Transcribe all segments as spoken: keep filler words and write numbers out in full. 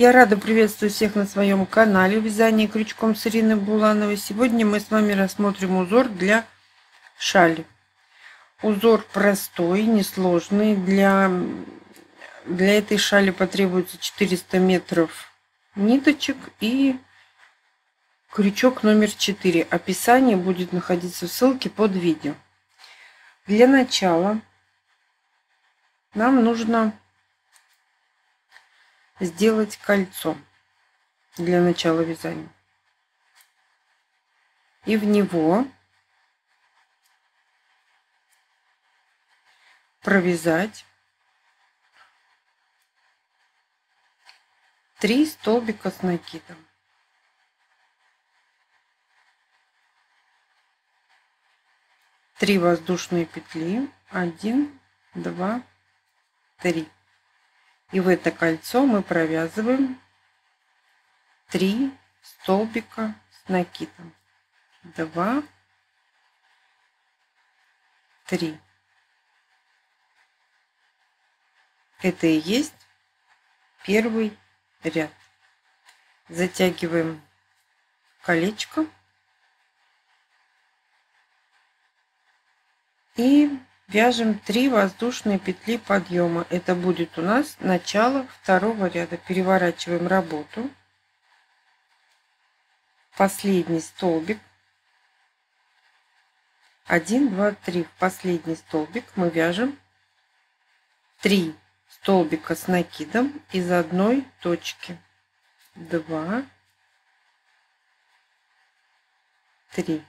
Я рада приветствую всех на своем канале «Вязание крючком» с Ириной Булановой. Сегодня мы с вами рассмотрим узор для шали. Узор простой, несложный. Для, для этой шали потребуется четыреста метров ниточек и крючок номер четыре. Описание будет находиться в ссылке под видео. Для начала нам нужно сделать кольцо для начала вязания, и в него провязать три столбика с накидом. три воздушные петли, один, два, три. И в это кольцо мы провязываем три столбика с накидом. два, три. Это и есть первый ряд. Затягиваем колечко и вяжем три воздушные петли подъема. Это будет у нас начало второго ряда. Переворачиваем работу. Последний столбик. один, два, три. В последний столбик мы вяжем три столбика с накидом из одной точки. два, три.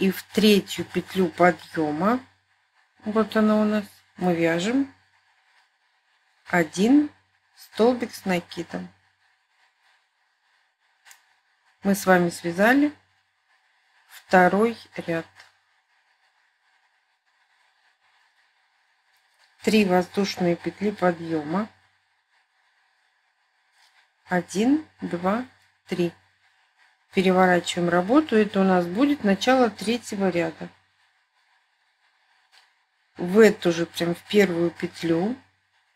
И в третью петлю подъема, вот она у нас, мы вяжем один столбик с накидом. Мы с вами связали второй ряд. три воздушные петли подъема. один, два, три. Переворачиваем работу. Это у нас будет начало третьего ряда. В эту же, прям в первую петлю,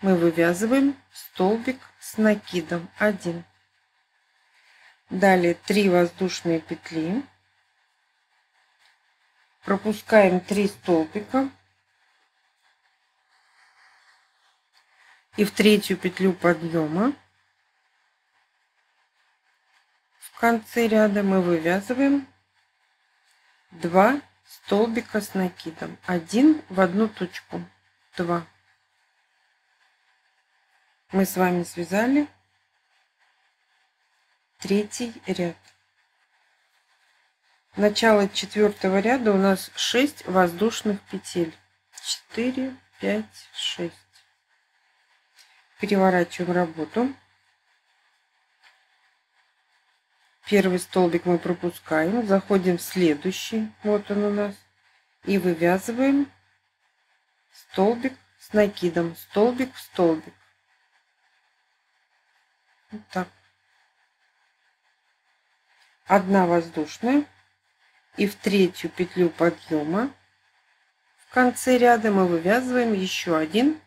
мы вывязываем столбик с накидом. один. Далее три воздушные петли. Пропускаем три столбика. И в третью петлю подъема, в конце ряда, мы вывязываем два столбика с накидом. один в одну точку. два. Мы с вами связали третий ряд. Начало четвертого ряда у нас шесть воздушных петель. четыре, пять, шесть. Переворачиваем работу. Первый столбик мы пропускаем, заходим в следующий, вот он у нас, и вывязываем столбик с накидом, столбик в столбик. Вот так. Одна воздушная, и в третью петлю подъема, в конце ряда, мы вывязываем еще один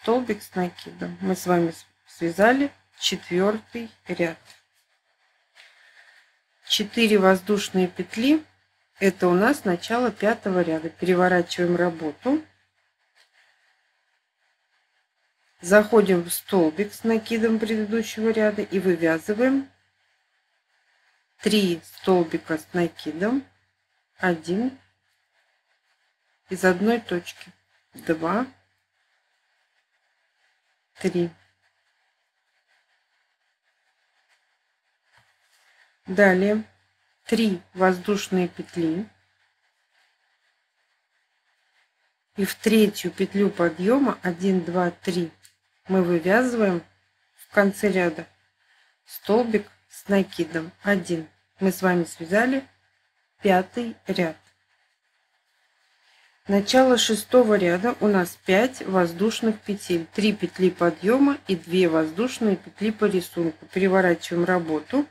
столбик с накидом. Мы с вами связали четвертый ряд. четыре воздушные петли, это у нас начало пятого ряда. Переворачиваем работу, заходим в столбик с накидом предыдущего ряда и вывязываем три столбика с накидом, один из одной точки, два, три. Далее три воздушные петли, и в третью петлю подъема один, два, три мы вывязываем в конце ряда столбик с накидом. один. Мы с вами связали пятый ряд. Начало шестого ряда у нас пять воздушных петель, три петли подъема и две воздушные петли по рисунку. Переворачиваем работу.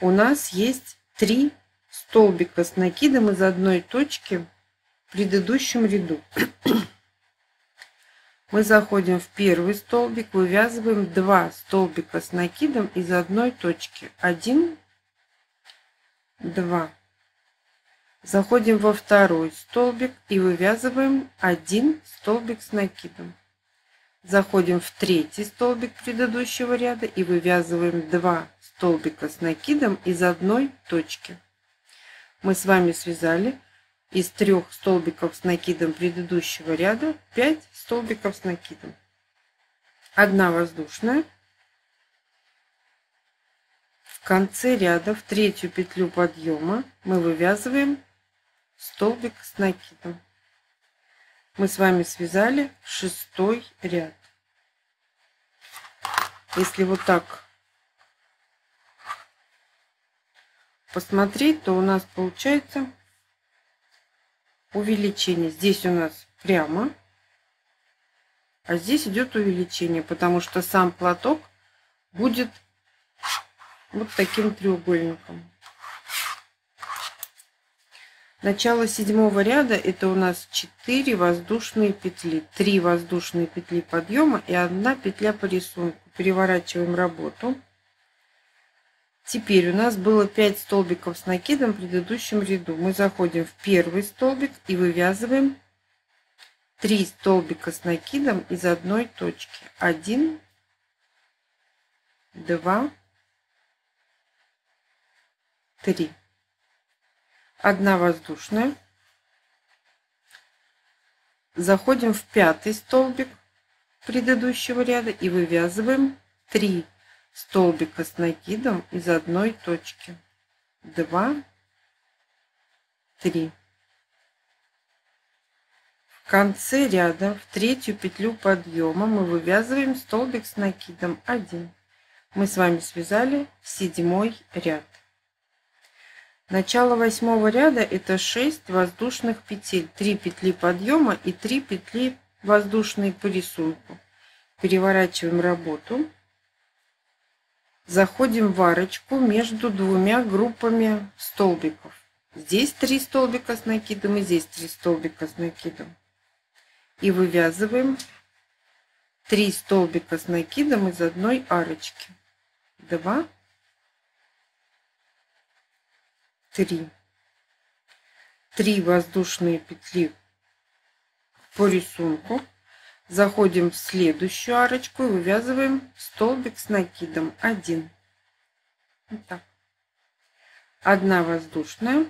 У нас есть три столбика с накидом из одной точки в предыдущем ряду. Мы заходим в первый столбик, вывязываем два столбика с накидом из одной точки. один, два. Заходим во второй столбик и вывязываем один столбик с накидом. Заходим в третий столбик предыдущего ряда и вывязываем два столбика с накидом из одной точки. Мы с вами связали из трех столбиков с накидом предыдущего ряда пять столбиков с накидом. одна воздушная. В конце ряда в третью петлю подъема мы вывязываем столбик с накидом. Мы с вами связали шестой ряд. Если вот так посмотреть, то у нас получается увеличение. Здесь у нас прямо, а здесь идет увеличение, потому что сам платок будет вот таким треугольником. Начало седьмого ряда — это у нас четыре воздушные петли, три воздушные петли подъема и одна петля по рисунку. Переворачиваем работу. Теперь у нас было пять столбиков с накидом в предыдущем ряду. Мы заходим в первый столбик и вывязываем три столбика с накидом из одной точки. один, два, три. одна воздушная. Заходим в пятый столбик предыдущего ряда и вывязываем три столбика с накидом из одной точки. два, три. В конце ряда в третью петлю подъема мы вывязываем столбик с накидом. один. Мы с вами связали седьмой ряд. Начало восьмого ряда — это шесть воздушных петель, три петли подъема и три петли воздушные по рисунку. Переворачиваем работу. Заходим в арочку между двумя группами столбиков. Здесь три столбика с накидом и здесь три столбика с накидом. И вывязываем три столбика с накидом из одной арочки. два, три. три воздушные петли по рисунку. Заходим в следующую арочку и вывязываем столбик с накидом. один. Вот так. одна воздушная.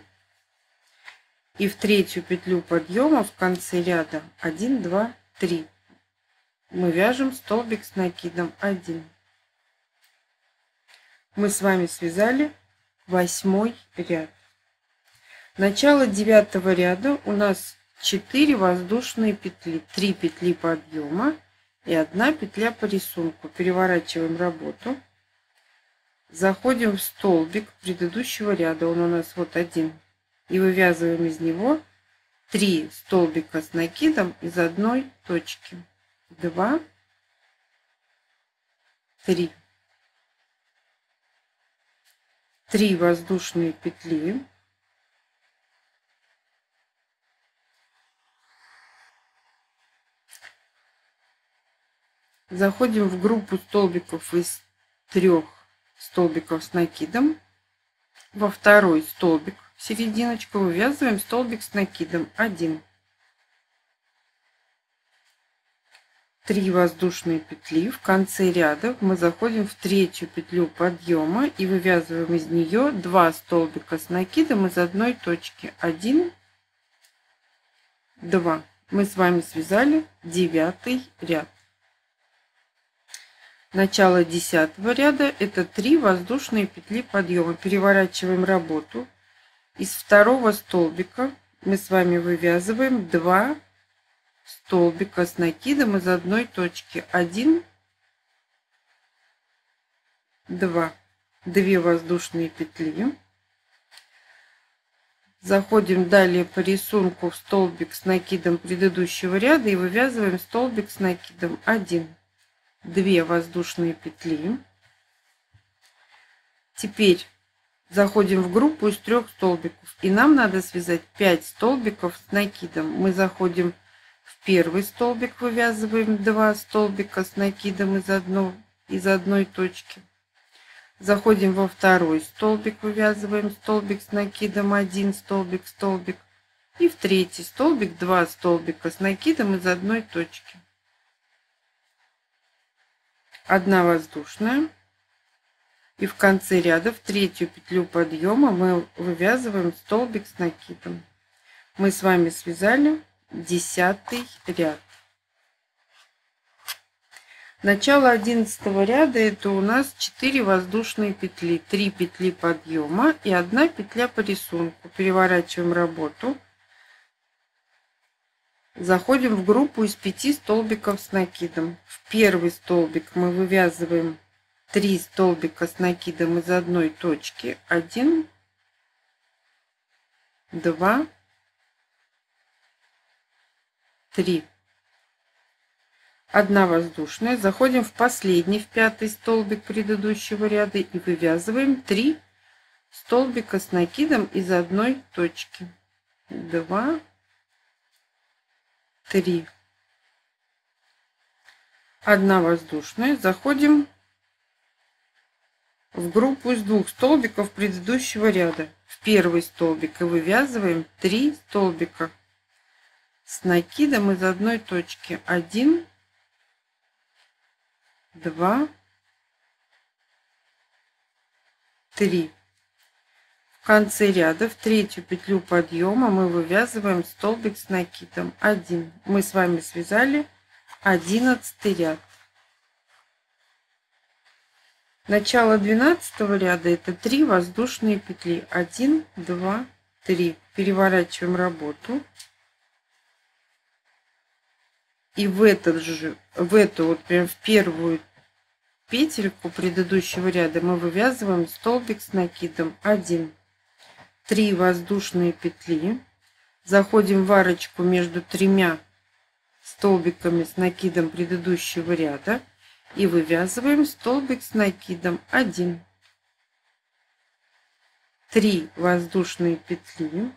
И в третью петлю подъема в конце ряда один, два, три. Мы вяжем столбик с накидом. один. Мы с вами связали восьмой ряд. Начало девятого ряда у нас четыре воздушные петли, три петли подъема и одна петля по рисунку. Переворачиваем работу. Заходим в столбик предыдущего ряда, он у нас вот один, и вывязываем из него три столбика с накидом из одной точки. два, три. три воздушные петли. Заходим в группу столбиков из трех столбиков с накидом. Во второй столбик, серединочку, вывязываем столбик с накидом. один. три воздушные петли. В конце ряда мы заходим в третью петлю подъема и вывязываем из нее два столбика с накидом из одной точки. один, два. Мы с вами связали девятый ряд. Начало десятого ряда — это три воздушные петли подъема. Переворачиваем работу. Из второго столбика мы с вами вывязываем два столбика с накидом из одной точки. один, два. две воздушные петли. Заходим далее по рисунку в столбик с накидом предыдущего ряда и вывязываем столбик с накидом. один. две воздушные петли. Теперь заходим в группу из трех столбиков, и нам надо связать пять столбиков с накидом. Мы заходим в В первый столбик вывязываем два столбика с накидом из одной, из одной точки. Заходим во второй столбик, вывязываем столбик с накидом один столбик, столбик. И в третий столбик два столбика с накидом из одной точки. одна воздушная. И в конце ряда в третью петлю подъема мы вывязываем столбик с накидом. Мы с вами связали десятый ряд. Начало одиннадцатого ряда — это у нас четыре воздушные петли, три петли подъема и одна петля по рисунку. Переворачиваем работу. Заходим в группу из пяти столбиков с накидом. В первый столбик мы вывязываем три столбика с накидом из одной точки. один, два, три. одна воздушная. Заходим в последний, в пятый столбик предыдущего ряда и вывязываем три столбика с накидом из одной точки. два, три. одна воздушная. Заходим в группу из двух столбиков предыдущего ряда. В первый столбик и вывязываем три столбика с накидом из одной точки. один, два, три. В конце ряда в третью петлю подъема мы вывязываем столбик с накидом один. Мы с вами связали одиннадцатый ряд. Начало двенадцатого ряда — это три воздушные петли. один, два, три. Переворачиваем работу. И в этот же, в эту вот прям в первую петельку предыдущего ряда мы вывязываем столбик с накидом один. три воздушные петли. Заходим в арочку между тремя столбиками с накидом предыдущего ряда и вывязываем столбик с накидом один. три воздушные петли.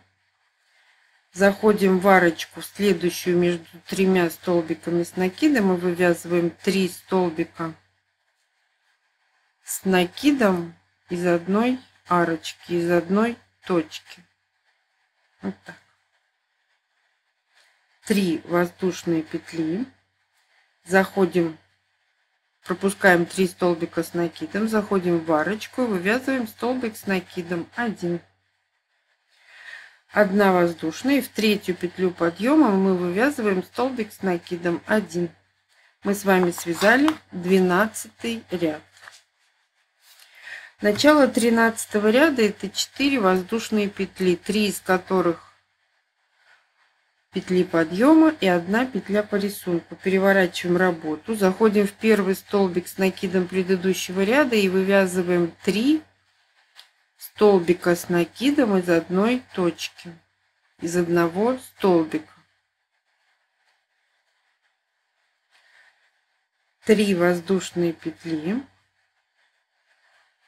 Заходим в арочку в следующую между тремя столбиками с накидом и вывязываем три столбика с накидом из одной арочки, из одной точки. Вот так. три воздушные петли. Заходим, пропускаем три столбика с накидом, заходим в арочку и вывязываем столбик с накидом один. одна воздушная. И в третью петлю подъема мы вывязываем столбик с накидом один. Мы с вами связали двенадцатый ряд. Начало тринадцатого ряда — это четыре воздушные петли, три из которых петли подъема и одна петля по рисунку. Переворачиваем работу. Заходим в первый столбик с накидом предыдущего ряда и вывязываем три столбика с накидом из одной точки, из одного столбика. три воздушные петли.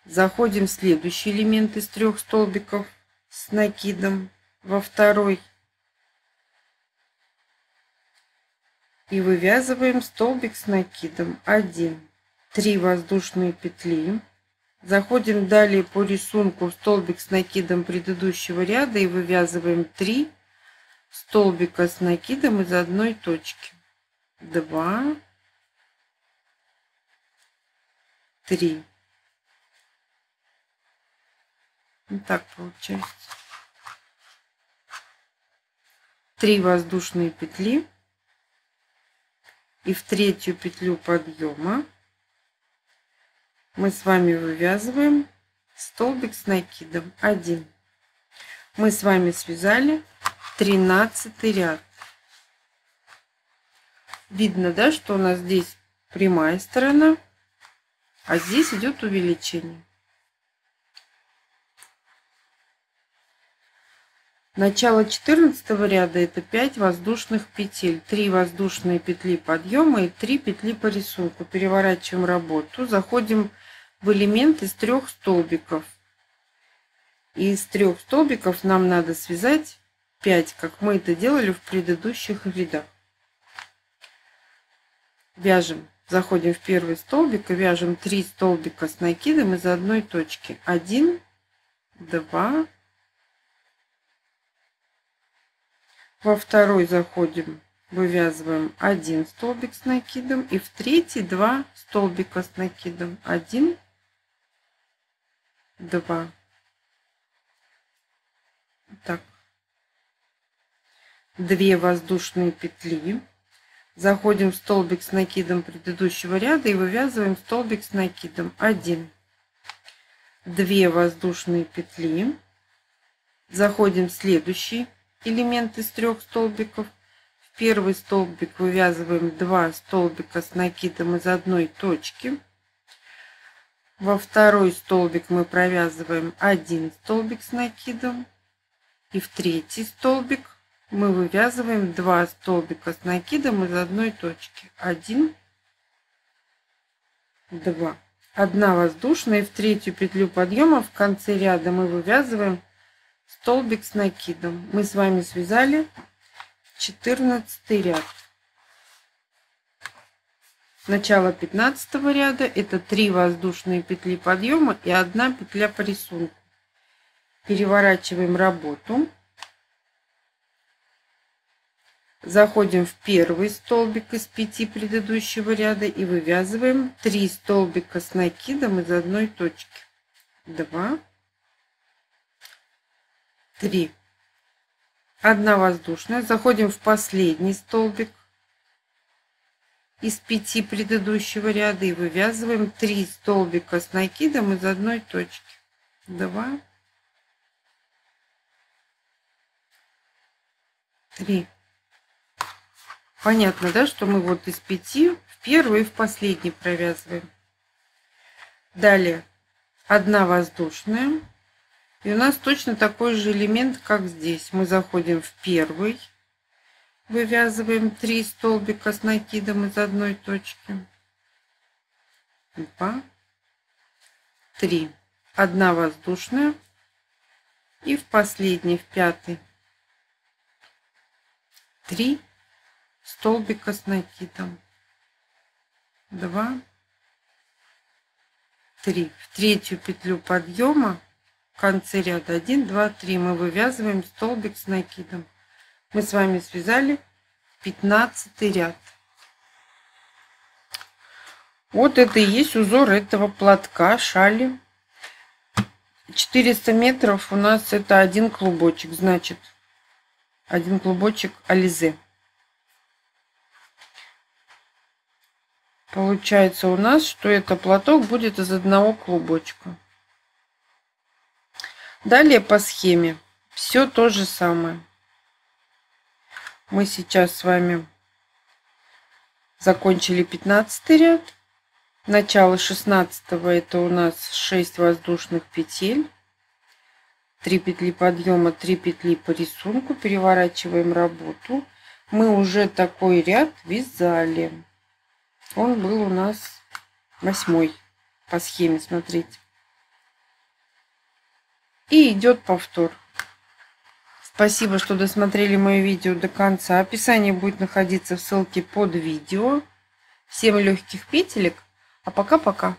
Заходим в следующий элемент из трех столбиков с накидом во второй и вывязываем столбик с накидом один. три воздушные петли. Заходим далее по рисунку в столбик с накидом предыдущего ряда и вывязываем три столбика с накидом из одной точки. два, три. Вот так получается. три воздушные петли. И в третью петлю подъема мы с вами вывязываем столбик с накидом один. Мы с вами связали тринадцатый ряд. Видно, да, что у нас здесь прямая сторона, а здесь идет увеличение. Начало четырнадцатого ряда — это пять воздушных петель, три воздушные петли подъема и три петли по рисунку. Переворачиваем работу. Заходим в элемент из трех столбиков. И из трех столбиков нам надо связать пять, как мы это делали в предыдущих рядах. Вяжем, заходим в первый столбик и вяжем три столбика с накидом из одной точки. один, два. Во второй заходим, вывязываем один столбик с накидом, и в третий два столбика с накидом. один, два. Так. две воздушные петли. Заходим в столбик с накидом предыдущего ряда и вывязываем столбик с накидом. один, две воздушные петли. Заходим в следующий элемент из трех столбиков. В первый столбик вывязываем два столбика с накидом из одной точки. Во второй столбик мы провязываем один столбик с накидом. И в третий столбик мы вывязываем два столбика с накидом из одной точки. один, два. одна воздушная, и в третью петлю подъема в конце ряда мы вывязываем столбик с накидом. Мы с вами связали четырнадцатый ряд. Начало пятнадцатого ряда — это три воздушные петли подъема и одна петля по рисунку. Переворачиваем работу. Заходим в первый столбик из пяти предыдущего ряда и вывязываем три столбика с накидом из одной точки. два, три. одна воздушная. Заходим в последний столбик из пяти предыдущего ряда и вывязываем три столбика с накидом из одной точки. два, три. Понятно, да, что мы вот из пяти в первый и в последний провязываем. Далее одна воздушная. И у нас точно такой же элемент, как здесь. Мы заходим в первый, вывязываем три столбика с накидом из одной точки. два, три. одна воздушная. И в последний, в пятый, три столбика с накидом. два, три. В третью петлю подъема в конце ряда один, два, три мы вывязываем столбик с накидом. Мы с вами связали пятнадцатый ряд. Вот это и есть узор этого платка, шали. четыреста метров у нас это один клубочек, значит, один клубочек ализе. Получается у нас, что это платок будет из одного клубочка. Далее по схеме все то же самое. Мы сейчас с вами закончили пятнадцатый ряд. Начало шестнадцатого это у нас шесть воздушных петель, три петли подъема, три петли по рисунку. Переворачиваем работу. Мы уже такой ряд вязали. Он был у нас восьмой по схеме, смотрите. И идет повтор. Спасибо, что досмотрели мое видео до конца. Описание будет находиться в ссылке под видео. Всем легких петелек. А пока-пока.